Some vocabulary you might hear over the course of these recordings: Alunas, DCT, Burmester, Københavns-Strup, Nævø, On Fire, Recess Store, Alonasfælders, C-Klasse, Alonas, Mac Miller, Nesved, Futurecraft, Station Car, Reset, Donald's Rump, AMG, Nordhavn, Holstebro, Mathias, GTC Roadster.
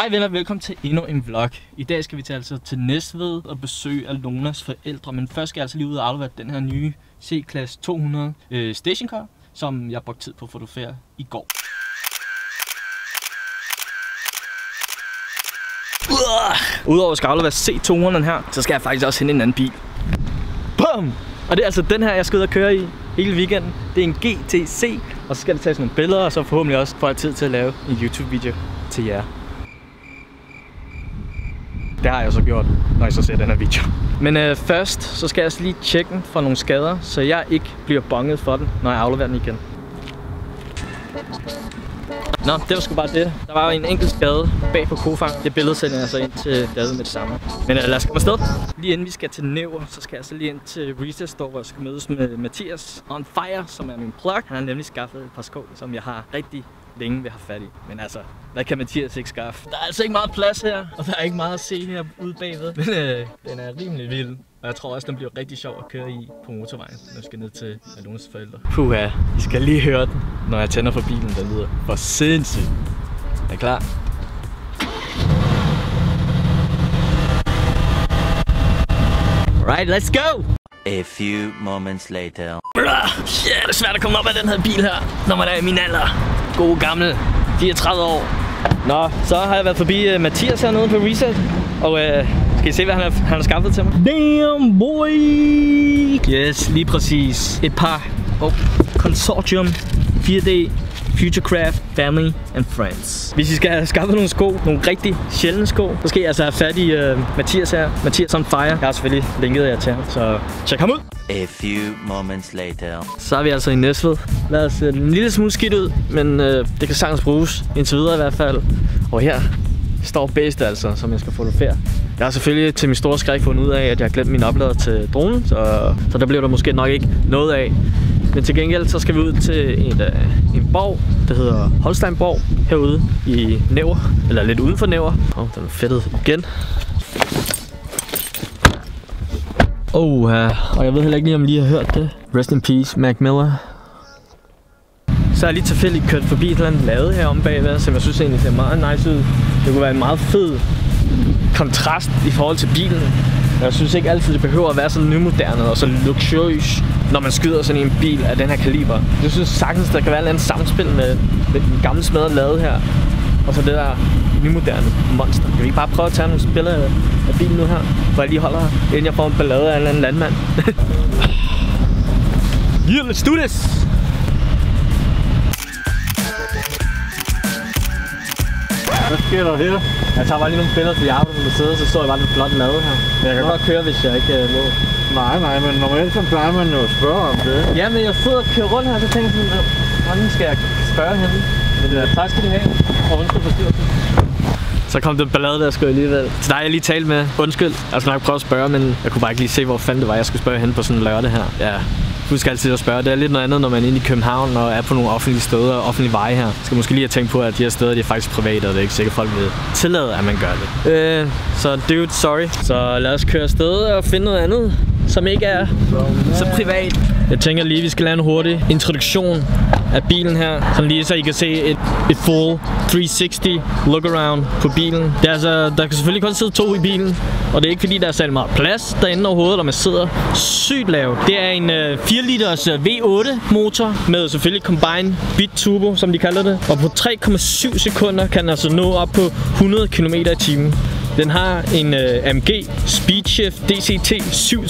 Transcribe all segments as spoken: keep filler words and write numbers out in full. Hej venner, velkommen til endnu en vlog. I dag skal vi til, altså, til Nesved og besøge Alonas forældre, men først skal jeg altså lige ud og aflevere den her nye C-Klasse to hundrede øh, Station Car, som jeg brugte tid på at fotografere i går. Udover at skal aflevere C to hundrede her, så skal jeg faktisk også hente en anden bil. Bum! Og det er altså den her, jeg skal ud og køre i hele weekenden. Det er en G T C, og så skal det tages nogle billeder, og så forhåbentlig også får jeg tid til at lave en YouTube-video til jer. Det har jeg så gjort, når I så ser den her video. Men øh, først, så skal jeg også lige tjekke den for nogle skader, så jeg ikke bliver bonget for den, når jeg afleverer den igen. Nå, det var sgu bare det. Der var en enkelt skade bag på kofang. Det billede sender jeg så ind til David med det samme. Men øh, lad os komme afsted. Lige inden vi skal til Nævø, så skal jeg så lige ind til Recess Store, hvor jeg skal mødes med Mathias On Fire, som er min plug. Han har nemlig skaffet et par sko, som jeg har rigtig længe vil have fat i. Men altså, hvad kan Mathias ikke skaffe? Der er altså ikke meget plads her, og der er ikke meget at se her ude bagved. Men øh, den er rimelig vild, og jeg tror også, den bliver rigtig sjov at køre i på motorvejen, når jeg skal ned til Alunas forældre. Puha, I skal lige høre den, når jeg tænder for bilen, der lyder for sindssygt. Er I klar? Alright, let's go! A few moments later. Brrr, shit, det er svært at komme op af den her bil her, når man er i min alder. God gammel, fireogtredive år. Nå, så har jeg været forbi uh, Mathias hernede på Reset, og uh, skal I se, hvad han har, han har skaffet til mig? Damn boy! Yes, lige præcis. Et par oh. Consortium fire D Futurecraft, Family and Friends. Hvis I skal have skaffet nogle sko, nogle rigtig sjældne sko, så skal I altså have fat i uh, Mathias her. Mathias On Fire. Jeg har selvfølgelig linket jer til ham, så tjek ham ud! A few moments later. Så er vi altså i Næsved. Lad os se en lille smule skidt ud, men øh, det kan sagtens bruges, indtil videre i hvert fald. Og her står Burmester altså, som jeg skal fotografere. Jeg har selvfølgelig til min store skræk fundet ud af, at jeg har glemt min oplader til dronen, så, så der bliver der måske nok ikke noget af. Men til gengæld så skal vi ud til en, uh, en borg, der hedder Holstebro herude i Nævø, eller lidt uden for Nævø. Åh, oh, den er fedtet igen. Oh, uh, og jeg ved heller ikke lige, om I lige har hørt det. Rest in peace, Mac Miller. Så har jeg lige tilfældigt kørt forbi et eller andet lade heromme bagved, som jeg synes egentlig ser meget nice ud. Det kunne være en meget fed kontrast i forhold til bilen. Jeg synes ikke altid, det behøver at være så nymoderne og så luksuriøs, når man skyder sådan en bil af den her kaliber. Jeg synes sagtens, der kan være et eller andet samspil med, med den gamle smadrede lade her, og så det der nymoderne monster. Kan vi ikke bare prøve at tage nogle spillere af bilen nu her, hvor jeg lige holder her, inden jeg får en ballade af en eller anden landmand? Yeah, let's do this! Hvad sker der her? Jeg tager bare lige nogle billeder til jer, når man sidder, så står jeg bare den flotte lade her. Men jeg kan godt køre, hvis jeg ikke uh, må. Nej, nej, men normalt så plejer man jo at spørge om det. Ja, men jeg sidder og kører rundt her, så tænker jeg sådan, hvordan skal jeg spørge hende? Men det er tak skal de have, og undskyld forstyrrelse. Så kom den ballade der, skulle jeg alligevel. Så der har jeg lige talt med, undskyld, jeg skulle nok prøve at spørge, men jeg kunne bare ikke lige se, hvor fanden det var, jeg skulle spørge hende på sådan en lørdag her. Ja. Husk altid at spørge. Det er lidt noget andet, når man er inde i København og er på nogle offentlige steder og offentlige veje her. Skal måske lige have tænkt på, at de her steder de er faktisk private, og det er ikke sikkert, folk vil tillade, at man gør det. Øh, så dude, sorry. Så lad os køre afsted og finde noget andet, som ikke er så privat. Jeg tænker lige, vi skal lave en hurtig introduktion af bilen her. Sådan lige så I kan se et, et full tre hundrede og tres look around på bilen. Det er altså, der kan selvfølgelig kun sidde to i bilen. Og det er ikke fordi, der er særlig meget plads derinde overhovedet, og man sidder sygt lavt. Det er en øh, fire liters V otte motor med selvfølgelig combined bit turbo, som de kalder det. Og på tre komma syv sekunder kan den altså nå op på hundrede kilometer i timen. Den har en øh, A M G Speedshift D C T syv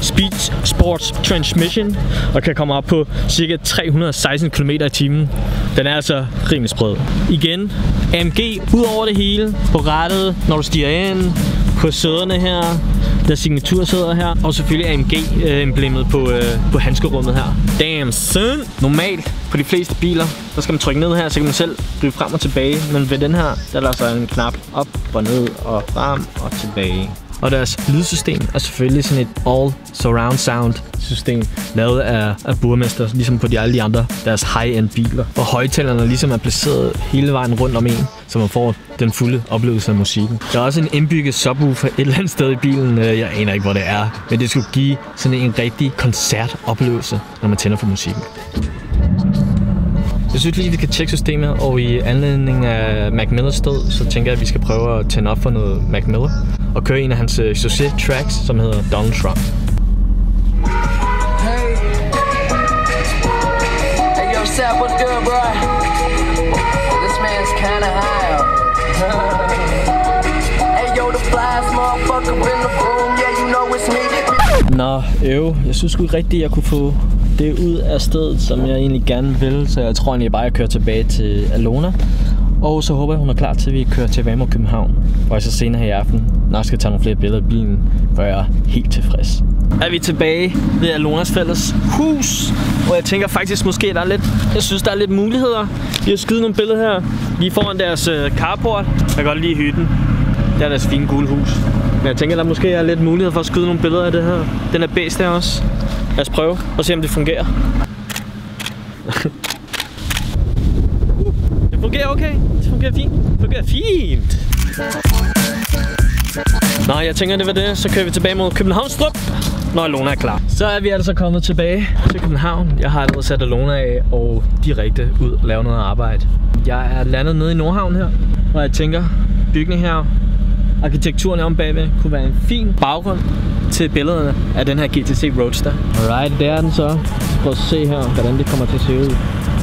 Speed Sports Transmission og kan komme op på ca. tre hundrede og seksten kilometer i timen. Den er altså rimelig sprød. Igen, A M G ud over det hele, på rattet, når du stiger ind, på sæderne her, der signatursæder her, og selvfølgelig A M G-emblemet på, øh, på handskerummet her. Damn son! Normalt på de fleste biler, der skal man trykke ned her, så kan man selv drive frem og tilbage, men ved den her, der er der altså en knap op og ned og frem og tilbage. Og deres lydsystem er selvfølgelig sådan et all surround sound system, lavet af, af Burmester, ligesom på de alle de andre deres high-end biler. Og højtalerne ligesom er placeret hele vejen rundt om en, så man får den fulde oplevelse af musikken. Der er også en indbygget subwoofer et eller andet sted i bilen, jeg aner ikke hvor det er, men det skulle give sådan en rigtig koncertoplevelse, når man tænder for musikken. Jeg synes lige, vi kan tjekke systemet, og i anledning af Mac Millers død, så tænker jeg, at vi skal prøve at tænde op for noget Mac Miller og køre en af hans succes-tracks, som hedder Donald's Rump. Hey. Hey, yo, Seth, what's good, bro? This man's kinda high up. Hey, yo, the flies, motherfucker, in the room. Yeah, you know it's me. Nå, øv. Jeg synes sgu rigtigt, jeg kunne få det ud af stedet, som jeg egentlig gerne vil, så jeg tror egentlig bare, at jeg kører tilbage til Alona. Og så håber jeg, hun er klar til, at vi kører til Vammer København. Og så senere her i aften nok skal tage nogle flere billeder af bilen, for jeg er helt tilfreds. Er vi tilbage ved Alonasfælders hus, og jeg tænker faktisk måske, der er lidt, jeg synes, der er lidt muligheder. Vi har skudt nogle billeder her lige foran deres carport. Jeg kan godt lide hytten. Det er deres fine gule hus. Men jeg tænker, der måske er lidt mulighed for at skyde nogle billeder af det her. Den er bæst der også. Lad os prøve og se, om det fungerer. Det fungerer okay. Det fungerer fint. Det fungerer fint. Nå, jeg tænker, det var det. Så kører vi tilbage mod Københavns-Strup, når Alona er klar. Så er vi altså kommet tilbage til København. Jeg har allerede sat Alona af og direkte ud og lave noget arbejde. Jeg er landet nede i Nordhavn her, og jeg tænker, bygningen her, arkitekturen om bagved, kunne være en fin baggrund til billederne af den her G T C Roadster. Alright, der er den så. Prøv at se her, hvordan det kommer til at se ud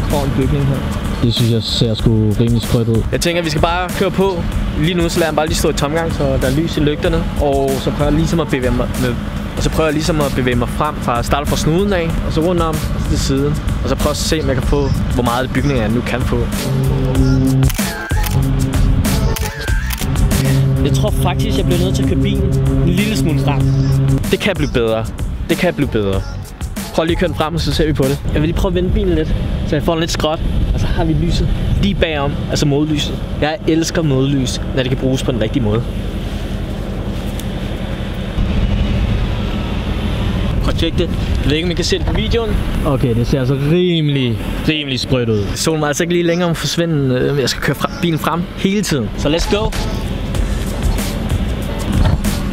foran bygningen her. Det synes jeg ser sgu rimelig sprødt ud. Jeg tænker, at vi skal bare køre på. Lige nu så lader jeg bare lige stå i tomgang, så der er lys i lygterne. Og så prøver jeg ligesom at bevæge mig, med. Og så prøver jeg ligesom at bevæge mig frem fra start fra snuden af, og så rundt om og så til siden. Og så prøver at se, om jeg kan få, hvor meget bygningen jeg nu kan få. Jeg tror faktisk, jeg bliver nødt til at køre bilen en lille smule frem. Det kan blive bedre. Det kan blive bedre. Prøv lige at køre den frem, og så ser vi på det. Jeg vil lige prøve at vende bilen lidt, så jeg får den lidt skråt. Og så har vi lyset lige bagom, altså modlyset. Jeg elsker modlys, når det kan bruges på den rigtige måde. Projektet. Jeg ved ikke, om I kan se det på videoen. Okay, det ser altså rimelig, rimelig sprødt ud. Solen var altså ikke lige længere om at forsvinde. Jeg skal køre bilen frem hele tiden. Så let's go!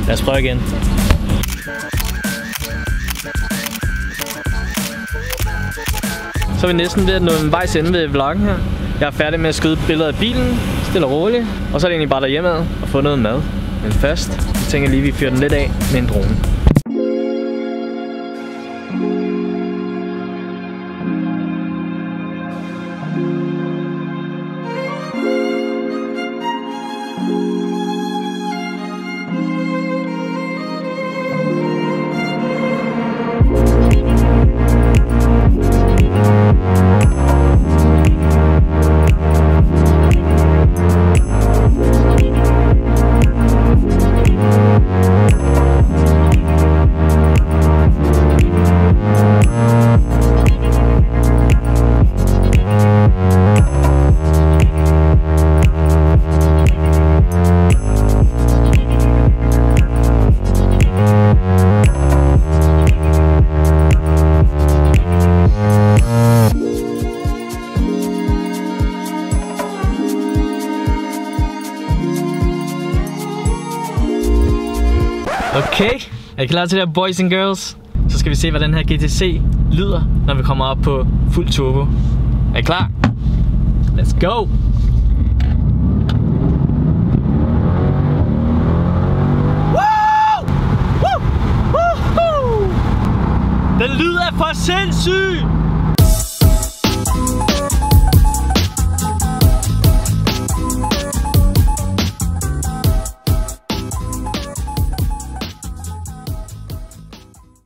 Lad os prøve igen. Så er vi næsten ved at nå en vejs ende ved vloggen her. Jeg er færdig med at skyde billeder af bilen, stille og roligt. Og så er det egentlig bare derhjemme ad og få noget mad. Men først, så tænker jeg lige, at vi fyrer den lidt af med en drone. Okay, er I klar til det, boys and girls? Så skal vi se, hvad den her G T C lyder, når vi kommer op på fuld turbo. Er I klar? Let's go! Wow! Woo! Woo! Den lyder for sindssygt!